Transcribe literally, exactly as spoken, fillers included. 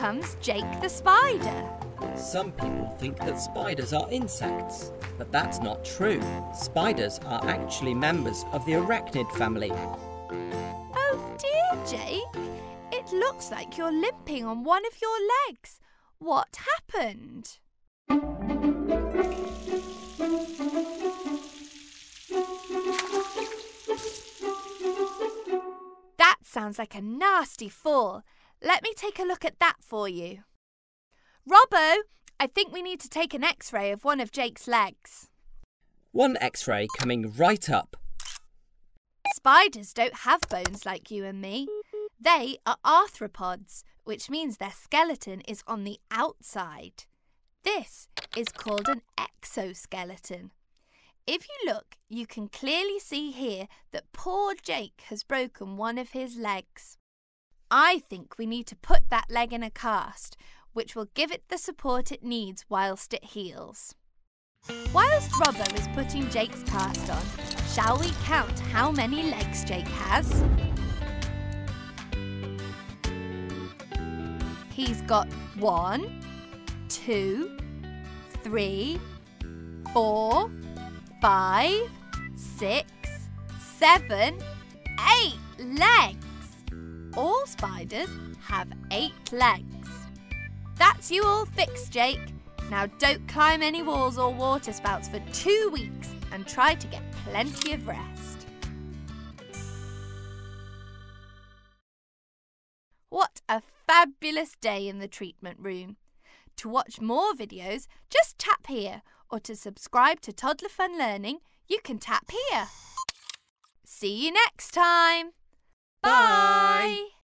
comes Jake the spider. Some people think that spiders are insects, but that's not true. Spiders are actually members of the arachnid family. Oh dear, Jake. It looks like you're limping on one of your legs. What happened? That sounds like a nasty fall. Let me take a look at that for you. Robbo, I think we need to take an x-ray of one of Jake's legs. One x-ray coming right up. Spiders don't have bones like you and me. They are arthropods, which means their skeleton is on the outside. This is called an exoskeleton. If you look, you can clearly see here that poor Jake has broken one of his legs. I think we need to put that leg in a cast, which will give it the support it needs whilst it heals. Whilst Robbo is putting Jake's cast on, shall we count how many legs Jake has? He's got one, two, three, four, five, six, seven, eight legs. All spiders have eight legs. That's you all fixed, Jake. Now don't climb any walls or water spouts for two weeks and try to get plenty of rest. What a fabulous day in the treatment room. To watch more videos, just tap here, or to subscribe to Toddler Fun Learning, you can tap here. See you next time. Bye. Bye.